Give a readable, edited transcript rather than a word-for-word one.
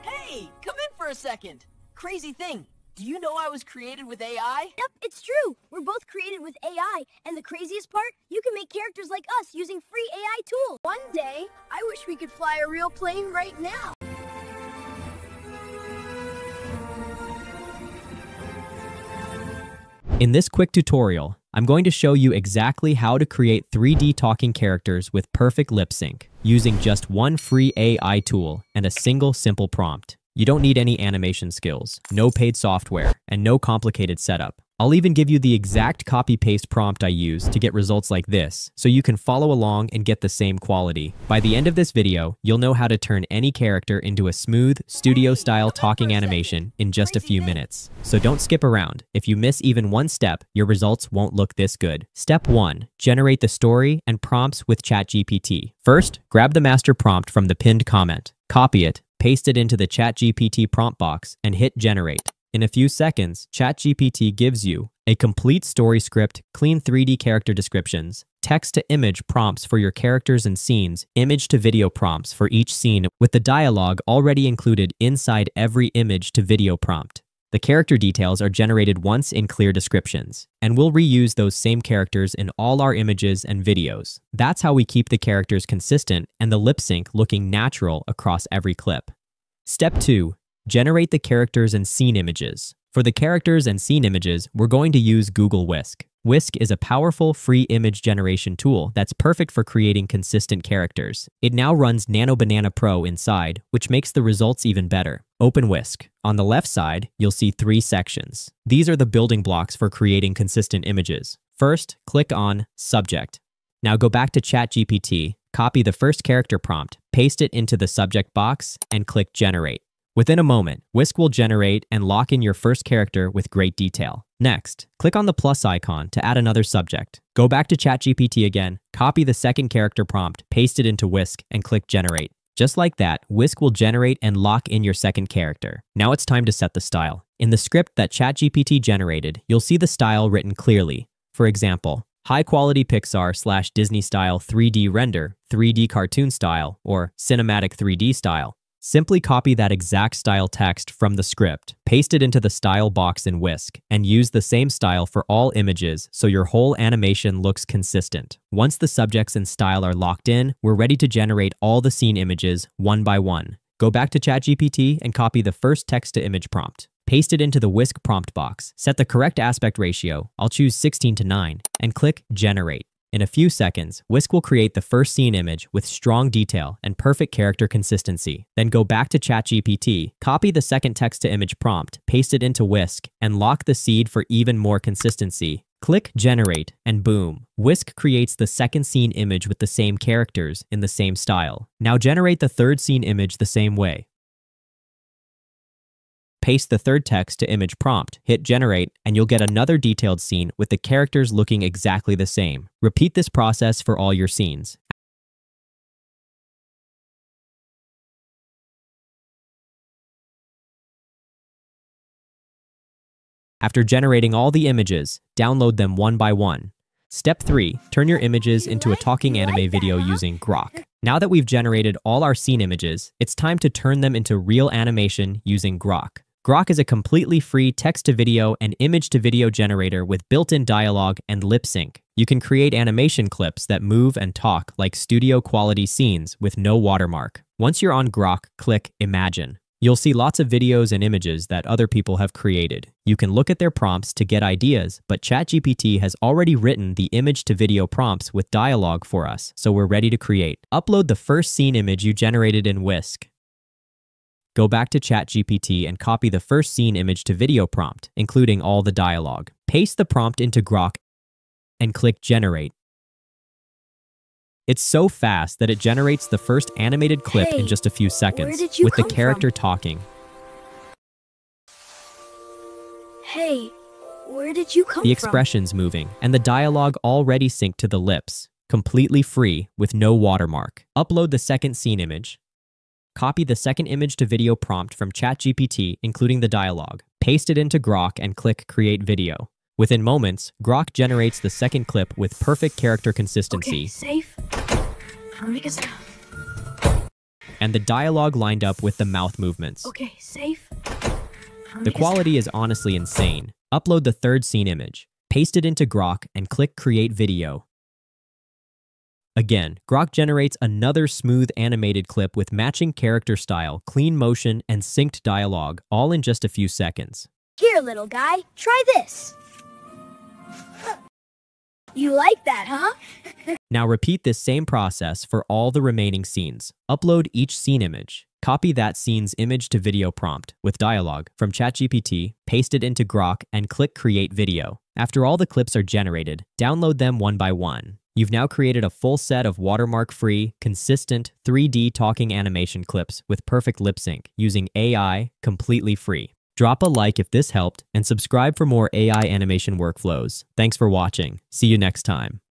Hey, come in for a second. Crazy thing. Do you know I was created with AI? Yep, it's true. We're both created with AI. And the craziest part, you can make characters like us using free AI tools. One day, I wish we could fly a real plane right now. In this quick tutorial, I'm going to show you exactly how to create 3D talking characters with perfect lip sync using just one free AI tool and a single simple prompt. You don't need any animation skills, no paid software, and no complicated setup. I'll even give you the exact copy-paste prompt I used to get results like this, so you can follow along and get the same quality. By the end of this video, you'll know how to turn any character into a smooth, studio-style talking animation in just a few minutes. So don't skip around. If you miss even one step, your results won't look this good. Step 1. Generate the story and prompts with ChatGPT. First, grab the master prompt from the pinned comment. Copy it. Paste it into the ChatGPT prompt box and hit generate. In a few seconds, ChatGPT gives you a complete story script, clean 3D character descriptions, text-to-image prompts for your characters and scenes, image-to-video prompts for each scene with the dialogue already included inside every image-to-video prompt. The character details are generated once in clear descriptions, and we'll reuse those same characters in all our images and videos. That's how we keep the characters consistent and the lip sync looking natural across every clip. Step 2. Generate the characters and scene images. For the characters and scene images, we're going to use Google Whisk. Whisk is a powerful free image generation tool that's perfect for creating consistent characters. It now runs Nano Banana Pro inside, which makes the results even better. Open Whisk. On the left side, you'll see 3 sections. These are the building blocks for creating consistent images. First, click on Subject. Now go back to ChatGPT, copy the first character prompt, paste it into the subject box, and click Generate. Within a moment, Whisk will generate and lock in your first character with great detail. Next, click on the plus icon to add another subject. Go back to ChatGPT again, copy the second character prompt, paste it into Whisk, and click Generate. Just like that, Whisk will generate and lock in your second character. Now it's time to set the style. In the script that ChatGPT generated, you'll see the style written clearly. For example, high-quality Pixar/Disney-style 3D render, 3D cartoon style, or cinematic 3D style. Simply copy that exact style text from the script, paste it into the style box in Whisk, and use the same style for all images so your whole animation looks consistent. Once the subjects and style are locked in, we're ready to generate all the scene images one by one. Go back to ChatGPT and copy the first text-to-image prompt. Paste it into the Whisk prompt box. Set the correct aspect ratio, I'll choose 16:9, and click Generate. In a few seconds, Whisk will create the first scene image with strong detail and perfect character consistency. Then go back to ChatGPT, copy the second text-to-image prompt, paste it into Whisk, and lock the seed for even more consistency. Click Generate, and boom! Whisk creates the second scene image with the same characters in the same style. Now generate the third scene image the same way. Paste the third text-to-image prompt, hit Generate, and you'll get another detailed scene with the characters looking exactly the same. Repeat this process for all your scenes. After generating all the images, download them one by one. Step 3. Turn your images into a talking anime video using Grok. Now that we've generated all our scene images, it's time to turn them into real animation using Grok. Grok is a completely free text-to-video and image-to-video generator with built-in dialogue and lip sync. You can create animation clips that move and talk like studio-quality scenes with no watermark. Once you're on Grok, click Imagine. You'll see lots of videos and images that other people have created. You can look at their prompts to get ideas, but ChatGPT has already written the image-to-video prompts with dialogue for us, so we're ready to create. Upload the first scene image you generated in Whisk. Go back to ChatGPT and copy the first scene image to video prompt, including all the dialogue. Paste the prompt into Grok and click Generate. It's so fast that it generates the first animated clip in just a few seconds, with the character talking. Hey, where did you come from? The expressions moving, and the dialogue already synced to the lips. Completely free, with no watermark. Upload the second scene image. Copy the second image to video prompt from ChatGPT, including the dialogue. Paste it into Grok and click Create Video. Within moments, Grok generates the second clip with perfect character consistency. Okay, safe. and the dialogue lined up with the mouth movements. Okay, safe. The quality is honestly insane. Upload the third scene image, paste it into Grok, and click Create Video. Again, Grok generates another smooth animated clip with matching character style, clean motion, and synced dialogue, all in just a few seconds. Here, little guy, try this. You like that, huh? Now repeat this same process for all the remaining scenes. Upload each scene image. Copy that scene's image to video prompt with dialogue from ChatGPT, paste it into Grok, and click Create Video. After all the clips are generated, download them one by one. You've now created a full set of watermark-free, consistent 3D talking animation clips with perfect lip sync using AI, completely free. Drop a like if this helped, and subscribe for more AI animation workflows. Thanks for watching. See you next time.